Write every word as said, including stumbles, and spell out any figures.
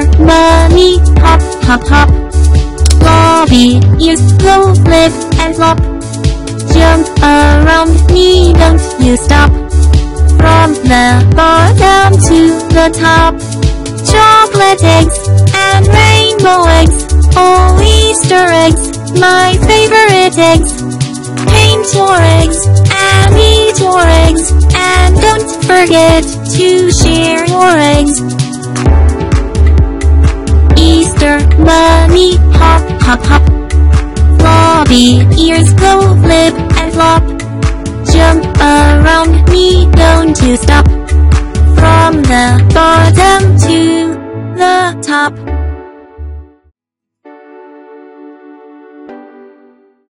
for money, hop, hop, hop. Lobby ears, low lip and flop. Jump around me, don't you stop. From the bottom to the top. Chocolate eggs and rainbow eggs, all Easter eggs, my favorite eggs. Paint your eggs and eat your eggs, and don't forget to share your eggs. Easter bunny, hop, hop, hop. Floppy ears, go flip and flop. Jump around me, don't you stop. From the bottom to the top.